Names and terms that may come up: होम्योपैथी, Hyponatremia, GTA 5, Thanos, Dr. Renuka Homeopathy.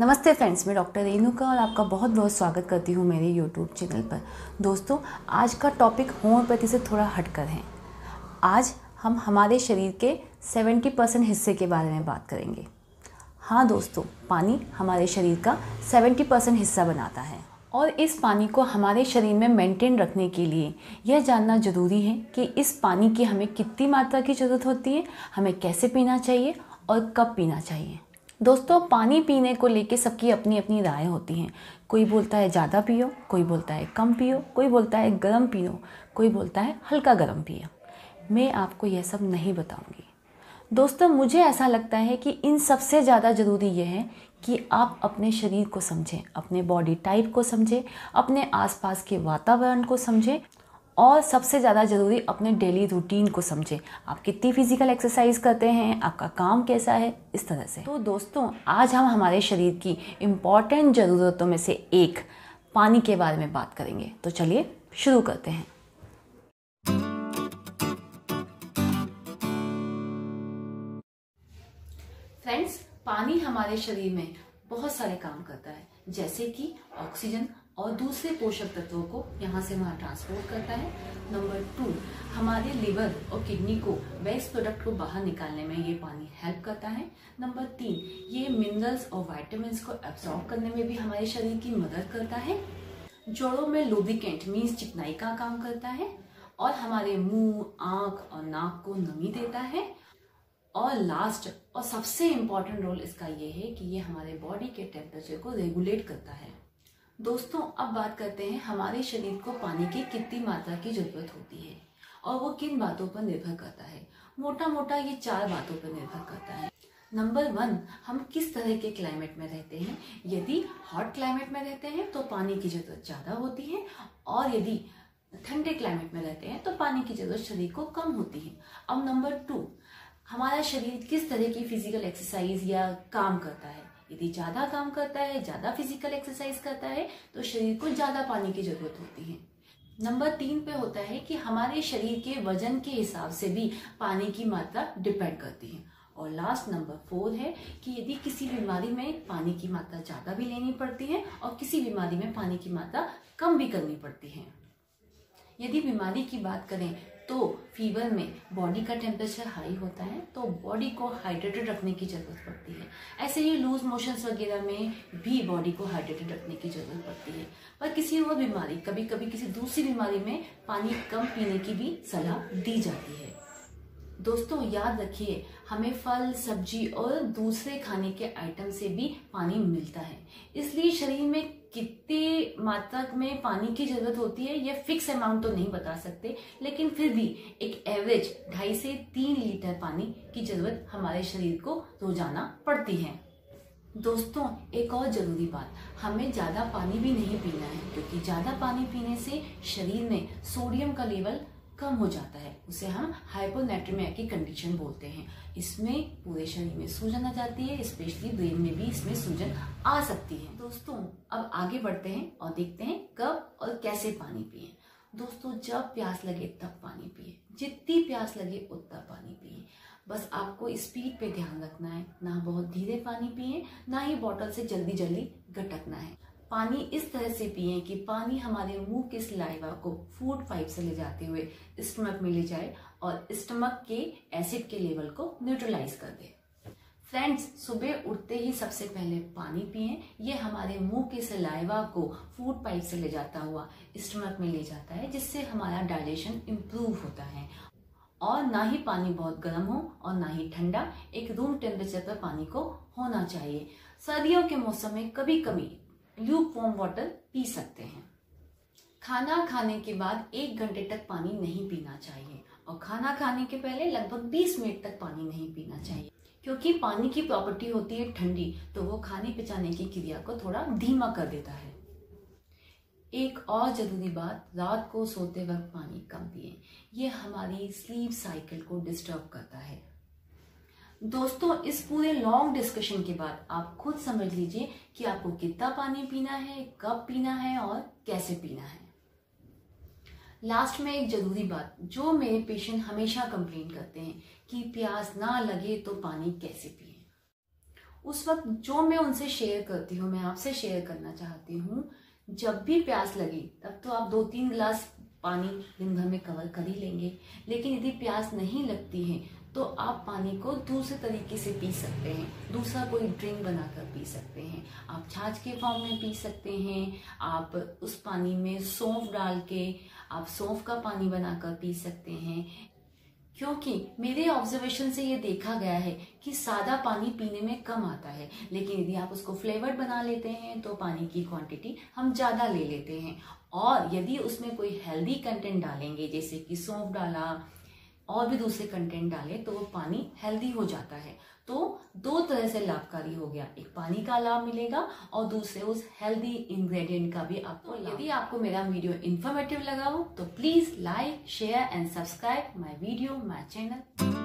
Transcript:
नमस्ते फ्रेंड्स, मैं डॉक्टर रेणुका और आपका बहुत बहुत स्वागत करती हूँ मेरे यूट्यूब चैनल पर। दोस्तों, आज का टॉपिक होम्योपैथी से थोड़ा हटकर है। आज हम हमारे शरीर के 70% हिस्से के बारे में बात करेंगे। हाँ दोस्तों, पानी हमारे शरीर का 70% हिस्सा बनाता है और इस पानी को हमारे शरीर में मेंटेन रखने के लिए यह जानना ज़रूरी है कि इस पानी की हमें कितनी मात्रा की ज़रूरत होती है, हमें कैसे पीना चाहिए और कब पीना चाहिए। दोस्तों, पानी पीने को लेके सबकी अपनी अपनी राय होती हैं। कोई बोलता है ज़्यादा पियो, कोई बोलता है कम पियो, कोई बोलता है गर्म पियो, कोई बोलता है हल्का गर्म पियो। मैं आपको यह सब नहीं बताऊंगी। दोस्तों, मुझे ऐसा लगता है कि इन सबसे ज़्यादा ज़रूरी यह है कि आप अपने शरीर को समझें, अपने बॉडी टाइप को समझें, अपने आसपास के वातावरण को समझें और सबसे ज़्यादा ज़रूरी अपने डेली रूटीन को समझें। आप कितनी फिजिकल एक्सरसाइज करते हैं, आपका काम कैसा है, इस तरह से। तो दोस्तों, आज हम हमारे शरीर की इम्पॉर्टेंट ज़रूरतों में से एक पानी के बारे में बात करेंगे। तो चलिए शुरू करते हैं। फ्रेंड्स, पानी हमारे शरीर में बहुत सारे काम करता है, जैसे कि ऑक्सीजन और दूसरे पोषक तत्वों को यहाँ से वहाँ ट्रांसपोर्ट करता है। नंबर 2, हमारे लिवर और किडनी को वेस्ट प्रोडक्ट को बाहर निकालने में ये पानी हेल्प करता है। नंबर 3, ये मिनरल्स और विटामिन्स को एब्जॉर्ब करने में भी हमारे शरीर की मदद करता है। जोड़ों में लुब्रिकेंट मीन्स चिकनाई का काम करता है और हमारे मुंह, आँख और नाक को नमी देता है। और लास्ट और सबसे इम्पॉर्टेंट रोल इसका ये है कि ये हमारे बॉडी के टेम्परेचर को रेगुलेट करता है। दोस्तों, अब बात करते हैं हमारे शरीर को पानी की कितनी मात्रा की ज़रूरत होती है और वो किन बातों पर निर्भर करता है। मोटा मोटा ये 4 बातों पर निर्भर करता है। नंबर 1, हम किस तरह के क्लाइमेट में रहते हैं। यदि हॉट क्लाइमेट में रहते हैं तो पानी की ज़रूरत ज़्यादा होती है और यदि ठंडे क्लाइमेट में रहते हैं तो पानी की ज़रूरत शरीर को कम होती है। अब नंबर 2, हमारा शरीर किस तरह की फिजिकल एक्सरसाइज या काम करता है। यदि ज़्यादा काम करता है, ज़्यादा फिजिकल एक्सरसाइज करता है तो शरीर को ज़्यादा पानी की ज़रूरत होती है। नंबर 3 पे होता है कि हमारे शरीर के वजन के हिसाब से भी पानी की मात्रा डिपेंड करती है। और लास्ट नंबर 4 है कि यदि किसी बीमारी में पानी की मात्रा ज़्यादा भी लेनी पड़ती है और किसी बीमारी में पानी की मात्रा कम भी करनी पड़ती है। यदि बीमारी की बात करें तो फीवर में बॉडी का टेम्परेचर हाई होता है तो बॉडी को हाइड्रेटेड रखने की ज़रूरत पड़ती है। ऐसे ही लूज मोशंस वगैरह में भी बॉडी को हाइड्रेटेड रखने की ज़रूरत पड़ती है। पर किसी और बीमारी, कभी कभी किसी दूसरी बीमारी में पानी कम पीने की भी सलाह दी जाती है। दोस्तों, याद रखिए, हमें फल, सब्जी और दूसरे खाने के आइटम से भी पानी मिलता है, इसलिए शरीर में कितनी मात्रा में पानी की ज़रूरत होती है यह फिक्स अमाउंट तो नहीं बता सकते, लेकिन फिर भी एक एवरेज 2.5 से 3 लीटर पानी की ज़रूरत हमारे शरीर को रोजाना पड़ती है। दोस्तों, एक और ज़रूरी बात, हमें ज़्यादा पानी भी नहीं पीना है, क्योंकि ज़्यादा पानी पीने से शरीर में सोडियम का लेवल कम हो जाता है। उसे हम हाइपोनेट्रेमिया की कंडीशन बोलते हैं। इसमें पूरे शरीर में सूजन आ जाती है, स्पेशली ब्रेन में भी इसमें सूजन आ सकती है। दोस्तों, अब आगे बढ़ते हैं और देखते हैं कब और कैसे पानी पिए। दोस्तों, जब प्यास लगे तब पानी पिए, जितनी प्यास लगे उतना पानी पिए। बस आपको स्पीड पे ध्यान रखना है, ना बहुत धीरे पानी पिए, ना ही बॉटल से जल्दी जल्दी गटकना है। पानी इस तरह से पिए कि पानी हमारे मुंह के सलाइवा को फूड पाइप से ले जाते हुए स्टमक में ले जाए और स्टमक के एसिड के लेवल को न्यूट्रलाइज कर दे। फ्रेंड्स, सुबह उठते ही सबसे पहले पानी पिए। ये हमारे मुंह के सलाइवा को फूड पाइप से ले जाता हुआ स्टमक में ले जाता है, जिससे हमारा डाइजेशन इम्प्रूव होता है। और ना ही पानी बहुत गर्म हो और ना ही ठंडा, एक रूम टेम्परेचर पर पानी को होना चाहिए। सर्दियों के मौसम में कभी कभी ल्यूकवार्म वाटर पी सकते हैं। खाना खाने के बाद 1 घंटे तक पानी नहीं पीना चाहिए और खाना खाने के पहले लगभग 20 मिनट तक पानी नहीं पीना चाहिए, क्योंकि पानी की प्रॉपर्टी होती है ठंडी, तो वो खाने पचाने की क्रिया को थोड़ा धीमा कर देता है। एक और ज़रूरी बात, रात को सोते वक्त पानी कम पिए, ये हमारी स्लीप साइकिल को डिस्टर्ब करता है। दोस्तों, इस पूरे लॉन्ग डिस्कशन के बाद आप खुद समझ लीजिए कि आपको कितना पानी पीना है, कब पीना है और कैसे पीना है। लास्ट में एक ज़रूरी बात, जो मेरे पेशेंट हमेशा कंप्लेन करते हैं कि प्यास ना लगे तो पानी कैसे पिए। उस वक्त जो मैं उनसे शेयर करती हूँ, मैं आपसे शेयर करना चाहती हूँ, जब भी प्यास लगे तब तो आप 2-3 गिलास पानी दिन भर में कवर कर ही लेंगे, लेकिन यदि प्यास नहीं लगती है तो आप पानी को दूसरे तरीके से पी सकते हैं, दूसरा कोई ड्रिंक बनाकर पी सकते हैं, आप छाछ के फॉर्म में पी सकते हैं, आप उस पानी में सौंफ डाल के आप सौंफ का पानी बनाकर पी सकते हैं। क्योंकि मेरे ऑब्जर्वेशन से ये देखा गया है कि सादा पानी पीने में कम आता है, लेकिन यदि आप उसको फ्लेवर्ड बना लेते हैं तो पानी की क्वांटिटी हम ज़्यादा ले लेते हैं, और यदि उसमें कोई हेल्दी कंटेंट डालेंगे जैसे कि सौंफ डाला और भी दूसरे कंटेंट डाले तो वो पानी हेल्दी हो जाता है। तो 2 तरह से लाभकारी हो गया, एक पानी का लाभ मिलेगा और दूसरे उस हेल्दी इंग्रेडिएंट का भी आपको लाभ। यदि आपको मेरा वीडियो इन्फॉर्मेटिव लगा हो तो please like, share and subscribe my video, my channel.